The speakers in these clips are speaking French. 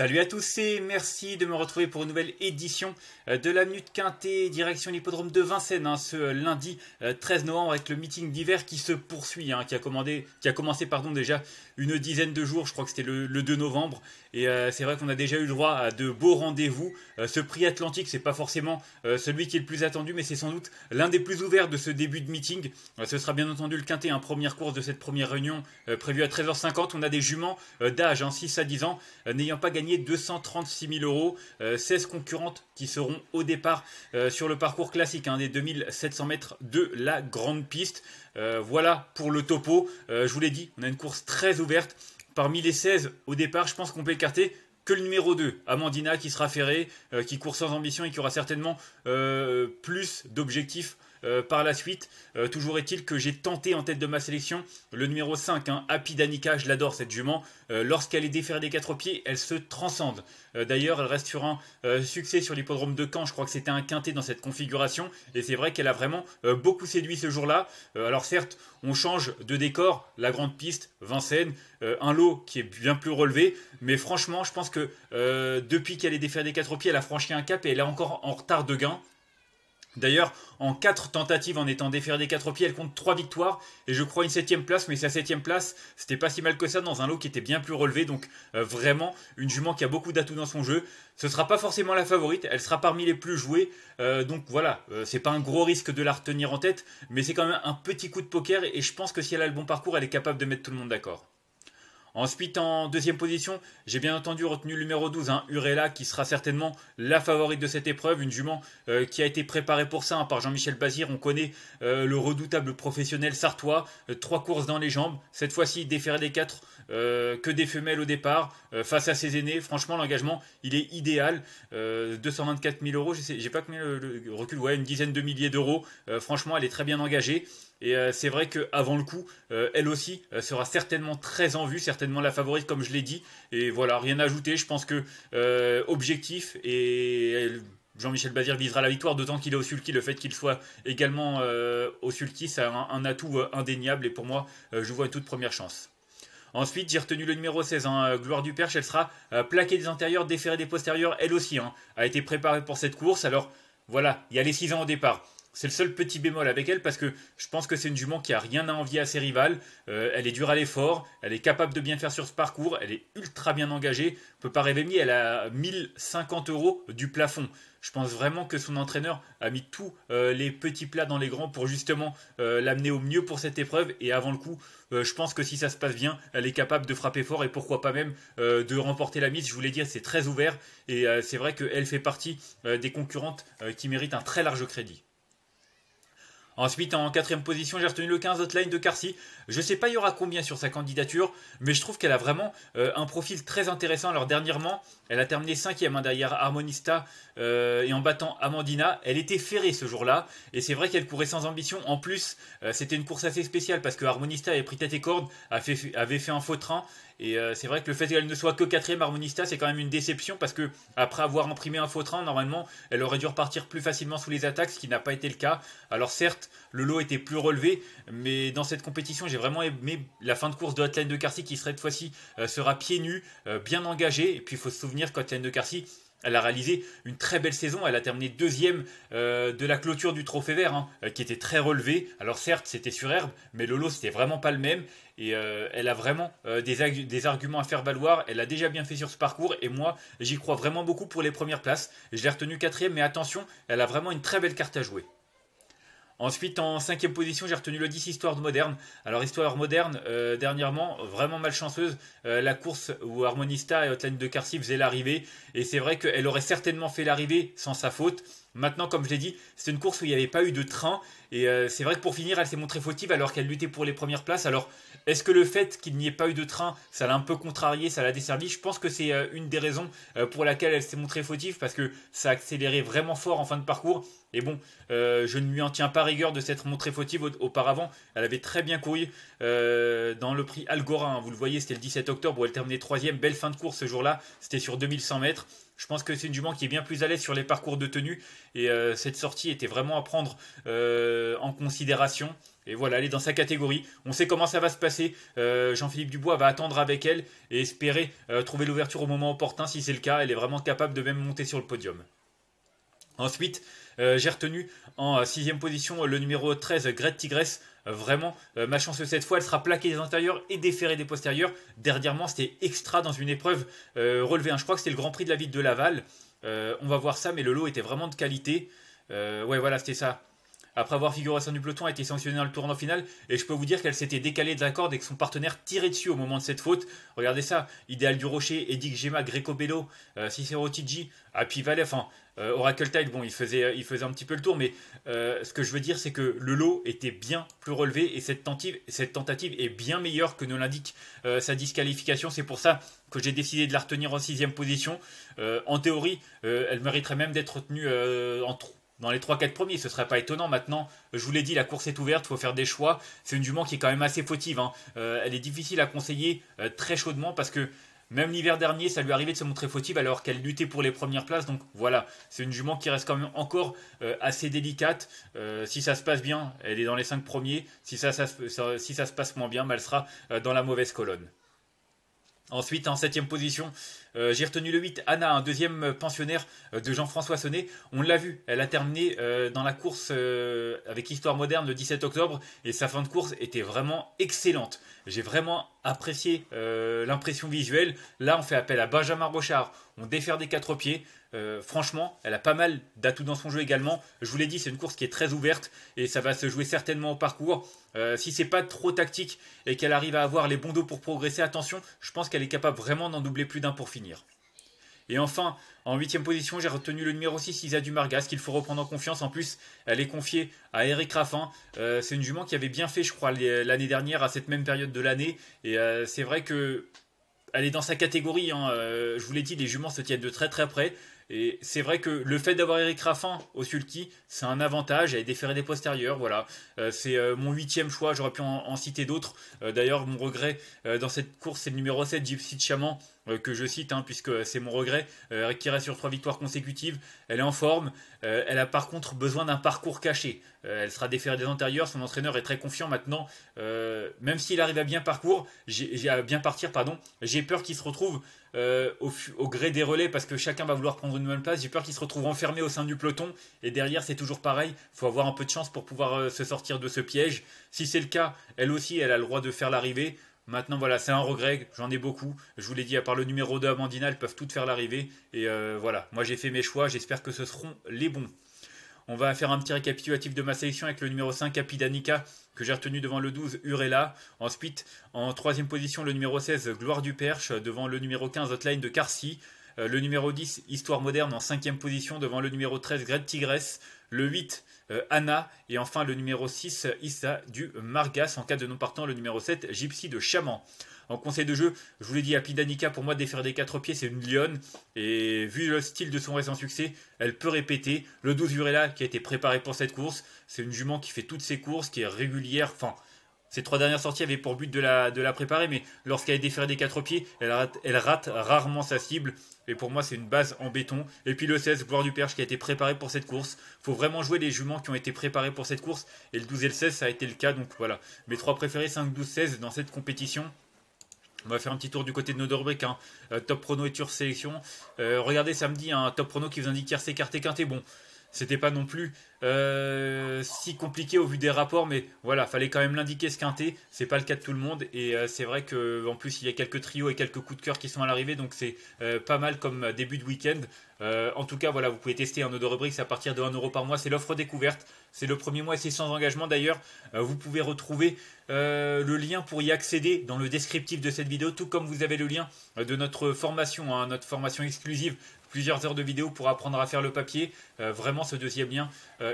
Salut à tous et merci de me retrouver pour une nouvelle édition de la Minute Quintée direction l'hippodrome de Vincennes ce lundi 13 novembre avec le meeting d'hiver qui se poursuit, qui a commencé déjà une dizaine de jours, je crois que c'était le 2 novembre et c'est vrai qu'on a déjà eu le droit à de beaux rendez-vous. Ce prix Atlantique, c'est pas forcément celui qui est le plus attendu mais c'est sans doute l'un des plus ouverts de ce début de meeting. Ce sera bien entendu le Quintée, première course de cette première réunion prévue à 13h50. On a des juments d'âge, 6 à 10 ans, n'ayant pas gagné 236 000 euros, 16 concurrentes qui seront au départ sur le parcours classique des 2700 mètres de la grande piste. Voilà pour le topo. Je vous l'ai dit, on a une course très ouverte. Parmi les 16 au départ, je pense qu'on peut écarter que le numéro 2, Amandina, qui sera ferrée, qui court sans ambition et qui aura certainement plus d'objectifs par la suite. Toujours est-il que j'ai tenté en tête de ma sélection le numéro 5, Happy Danica. Je l'adore cette jument, lorsqu'elle est déferrée des quatre pieds, elle se transcende. D'ailleurs elle reste sur un succès sur l'hippodrome de Caen, je crois que c'était un quintet dans cette configuration et c'est vrai qu'elle a vraiment beaucoup séduit ce jour-là. Alors certes on change de décor, la grande piste, Vincennes, un lot qui est bien plus relevé, mais franchement je pense que depuis qu'elle est déferrée des quatre pieds, elle a franchi un cap et elle est encore en retard de gain. D'ailleurs, en 4 tentatives en étant déferrée des 4 pieds, elle compte 3 victoires et je crois une 7ème place, mais sa 7ème place, c'était pas si mal que ça dans un lot qui était bien plus relevé, donc vraiment une jument qui a beaucoup d'atouts dans son jeu. Ce sera pas forcément la favorite, elle sera parmi les plus jouées, donc voilà, c'est pas un gros risque de la retenir en tête, mais c'est quand même un petit coup de poker et je pense que si elle a le bon parcours, elle est capable de mettre tout le monde d'accord. Ensuite, en deuxième position, j'ai bien entendu retenu le numéro 12, Urella, qui sera certainement la favorite de cette épreuve. Une jument qui a été préparée pour ça par Jean-Michel Bazir. On connaît le redoutable professionnel sartois. 3 courses dans les jambes. Cette fois-ci, déferrée des 4, que des femelles au départ, face à ses aînés. Franchement, l'engagement, il est idéal. 224 000 euros, j'ai pas combien le recul, ouais, une dizaine de milliers d'euros. Franchement, elle est très bien engagée. Et c'est vrai qu'avant le coup, elle aussi sera certainement très en vue, certainement la favorite comme je l'ai dit. Et voilà, rien à ajouter, je pense que objectif et Jean-Michel Bazir visera la victoire, d'autant qu'il est au sulky, le fait qu'il soit également au sulky, ça a un atout indéniable et pour moi, je vois une toute première chance. Ensuite, j'ai retenu le numéro 16, Gloire du Perche, elle sera plaquée des antérieurs, déferrée des postérieurs, elle aussi a été préparée pour cette course. Alors voilà, il y a les 6 ans au départ. C'est le seul petit bémol avec elle parce que je pense que c'est une jument qui a rien à envier à ses rivales. Elle est dure à l'effort, elle est capable de bien faire sur ce parcours, elle est ultra bien engagée. On ne peut pas rêver mieux, elle a 1050 euros du plafond. Je pense vraiment que son entraîneur a mis tous les petits plats dans les grands pour justement l'amener au mieux pour cette épreuve. Et avant le coup, je pense que si ça se passe bien, elle est capable de frapper fort et pourquoi pas même de remporter la mise. Je voulais dire, c'est très ouvert et c'est vrai qu'elle fait partie des concurrentes qui méritent un très large crédit. Ensuite, en 4ème position, j'ai retenu le 15, Hotline de Carcy. Je ne sais pas il y aura combien sur sa candidature, mais je trouve qu'elle a vraiment un profil très intéressant. Alors dernièrement, elle a terminé 5ème derrière Harmonista et en battant Amandina. Elle était ferrée ce jour-là et c'est vrai qu'elle courait sans ambition. En plus, c'était une course assez spéciale parce que Harmonista avait pris tête et corde, avait fait un faux train. Et c'est vrai que le fait qu'elle ne soit que 4ème, Harmonista, c'est quand même une déception parce que après avoir imprimé un faux train, normalement, elle aurait dû repartir plus facilement sous les attaques, ce qui n'a pas été le cas. Alors certes, le lot était plus relevé, mais dans cette compétition, j'ai vraiment aimé la fin de course de Hotline de Carcy qui cette fois-ci sera pieds nus, bien engagée. Et puis il faut se souvenir qu'Hotline de Carcy, elle a réalisé une très belle saison, elle a terminé 2ème de la clôture du Trophée Vert, qui était très relevée. Alors certes, c'était sur herbe, mais le lot, c'était vraiment pas le même. Et elle a vraiment des arguments à faire valoir. Elle a déjà bien fait sur ce parcours. Et moi, j'y crois vraiment beaucoup pour les premières places. Je l'ai retenue 4ème, mais attention, elle a vraiment une très belle carte à jouer. Ensuite, en 5ème position, j'ai retenu le 10, Histoire moderne. Alors, Histoire moderne, dernièrement, vraiment malchanceuse. La course où Harmonista et Hotline de Carcy faisaient l'arrivée. Et c'est vrai qu'elle aurait certainement fait l'arrivée sans sa faute. Maintenant, comme je l'ai dit, c'est une course où il n'y avait pas eu de train. Et c'est vrai que pour finir, elle s'est montrée fautive alors qu'elle luttait pour les premières places. Alors, est-ce que le fait qu'il n'y ait pas eu de train, ça l'a un peu contrarié, ça l'a desservi? Je pense que c'est une des raisons pour laquelle elle s'est montrée fautive parce que ça a accéléré vraiment fort en fin de parcours. Et bon, je ne lui en tiens pas rigueur de s'être montrée fautive auparavant. Elle avait très bien couru dans le prix Algorin. Vous le voyez, c'était le 17 octobre où elle terminait 3ème. Belle fin de course ce jour-là. C'était sur 2100 mètres. Je pense que c'est une jument qui est bien plus à l'aise sur les parcours de tenue. Et cette sortie était vraiment à prendre en considération. Et voilà, elle est dans sa catégorie. On sait comment ça va se passer. Jean-Philippe Dubois va attendre avec elle et espérer trouver l'ouverture au moment opportun. Si c'est le cas, elle est vraiment capable de même monter sur le podium. Ensuite, j'ai retenu en 6ème position le numéro 13, Grete Tigresse. Vraiment, ma chance cette fois, elle sera plaquée des antérieurs et déferrée des postérieurs. Dernièrement, c'était extra dans une épreuve relevée. Je crois que c'était le Grand Prix de la ville de Laval. On va voir ça, mais le lot était vraiment de qualité. Ouais, voilà, c'était ça. Après avoir figuré au sein du peloton, elle a été sanctionnée dans le tournoi final. Et je peux vous dire qu'elle s'était décalée de la corde et que son partenaire tirait dessus au moment de cette faute. Regardez ça, Idéal du Rocher, Edic Gemma, Bello, Cicero Tigi, Happy Valley, enfin Oracle Tide. Bon, il faisait un petit peu le tour, mais ce que je veux dire, c'est que le lot était bien plus relevé. Et cette tentative est bien meilleure que ne l'indique sa disqualification. C'est pour ça que j'ai décidé de la retenir en 6ème position. En théorie, elle mériterait même d'être retenue dans les 3-4 premiers, ce ne serait pas étonnant. Maintenant, je vous l'ai dit, la course est ouverte, il faut faire des choix. C'est une jument qui est quand même assez fautive. Elle est difficile à conseiller très chaudement parce que même l'hiver dernier, ça lui arrivait de se montrer fautive alors qu'elle luttait pour les premières places. Donc voilà, c'est une jument qui reste quand même encore assez délicate. Si ça se passe bien, elle est dans les 5 premiers. Si ça se passe moins bien, elle sera dans la mauvaise colonne. Ensuite, en 7ème position, j'ai retenu le 8, Anna, un deuxième pensionnaire de Jean-François Sonnet. On l'a vu, elle a terminé dans la course avec Histoire moderne le 17 octobre et sa fin de course était vraiment excellente. J'ai vraiment apprécié l'impression visuelle. Là, on fait appel à Benjamin Rochard, on défère des 4 pieds. Franchement, elle a pas mal d'atouts dans son jeu également. Je vous l'ai dit, c'est une course qui est très ouverte et ça va se jouer certainement au parcours. Si c'est pas trop tactique et qu'elle arrive à avoir les bons dos pour progresser, attention, je pense qu'elle est capable vraiment d'en doubler plus d'un pour finir. Et enfin, en 8ème position, j'ai retenu le numéro 6, Issa du Margas, qu'il faut reprendre en confiance. En plus, elle est confiée à Eric Raffin. C'est une jument qui avait bien fait, je crois, l'année dernière à cette même période de l'année. Et c'est vrai que elle est dans sa catégorie. Je vous l'ai dit, les juments se tiennent de très très près. Et c'est vrai que le fait d'avoir Eric Raffin au sulky, c'est un avantage. Elle est déférée des postérieurs, voilà. C'est mon 8ème choix, j'aurais pu en citer d'autres. D'ailleurs, mon regret dans cette course, c'est le numéro 7, Gypsy de Chaman, que je cite, puisque c'est mon regret, qui reste sur 3 victoires consécutives. Elle est en forme, elle a par contre besoin d'un parcours caché. Elle sera déférée des antérieurs, son entraîneur est très confiant maintenant. Même s'il arrive à bien partir, j'ai peur qu'il se retrouve au gré des relais, parce que chacun va vouloir prendre une bonne place. J'ai peur qu'il se retrouve enfermé au sein du peloton, et derrière c'est toujours pareil, il faut avoir un peu de chance pour pouvoir se sortir de ce piège. Si c'est le cas, elle aussi, elle a le droit de faire l'arrivée. Maintenant voilà, c'est un regret, j'en ai beaucoup, je vous l'ai dit, à part le numéro 2, Amandina, elles peuvent toutes faire l'arrivée, et voilà, moi j'ai fait mes choix, j'espère que ce seront les bons. On va faire un petit récapitulatif de ma sélection avec le numéro 5, Capidanica, que j'ai retenu devant le 12, Urella. Ensuite, en 3ème position, le numéro 16, Gloire du Perche, devant le numéro 15, Hotline de Carcy. Le numéro 10, Histoire moderne, en 5ème position, devant le numéro 13, Grete Tigresse. Le 8, Anna. Et enfin, le numéro 6, Issa du Margas. En cas de non partant, le numéro 7, Gypsy de Chaman. En conseil de jeu, je vous l'ai dit, Happy Danica, pour moi, défaire des 4 pieds, c'est une lionne. Et vu le style de son récent succès, elle peut répéter. Le 12, Urella, qui a été préparée pour cette course, c'est une jument qui fait toutes ses courses, qui est régulière. Enfin, ces 3 dernières sorties avaient pour but de la préparer, mais lorsqu'elle est déférée des 4 pieds, elle rate rarement sa cible. Et pour moi, c'est une base en béton. Et puis le 16, Gloire du Perche, qui a été préparé pour cette course. Il faut vraiment jouer les juments qui ont été préparés pour cette course. Et le 12 et le 16, ça a été le cas. Donc voilà, mes 3 préférés, 5, 12, 16 dans cette compétition. On va faire un petit tour du côté de nos deux rubriques. Top prono et tour sélection. Regardez samedi, un top prono qui vous indique tiercé, quarté, quinté. Bon, c'était pas non plus si compliqué au vu des rapports, mais voilà, fallait quand même l'indiquer, ce quintet. C'est pas le cas de tout le monde, et c'est vrai qu'en plus il y a quelques trios et quelques coups de cœur qui sont à l'arrivée, donc c'est pas mal comme début de week-end. En tout cas, voilà, vous pouvez tester nos deux rubriques, c'est à partir de 1 € par mois, c'est l'offre découverte, c'est le premier mois et c'est sans engagement. D'ailleurs, vous pouvez retrouver le lien pour y accéder dans le descriptif de cette vidéo, tout comme vous avez le lien de notre formation exclusive. Plusieurs heures de vidéos pour apprendre à faire le papier. Vraiment, ce 2e lien,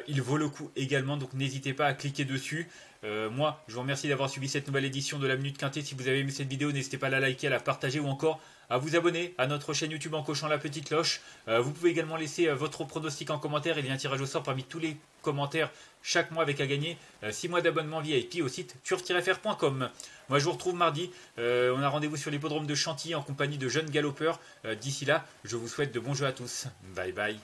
il vaut le coup également. Donc, n'hésitez pas à cliquer dessus. Moi, je vous remercie d'avoir suivi cette nouvelle édition de la Minute Quintée. Si vous avez aimé cette vidéo, n'hésitez pas à la liker, à la partager ou encore à vous abonner à notre chaîne YouTube en cochant la petite cloche. Vous pouvez également laisser votre pronostic en commentaire. Il y a un tirage au sort parmi tous les commentaires chaque mois avec à gagner 6 mois d'abonnement VIP au site turf-fr.com. Moi je vous retrouve mardi, on a rendez-vous sur l'hippodrome de Chantilly en compagnie de jeunes galopeurs. D'ici là, je vous souhaite de bons jeux à tous. Bye bye.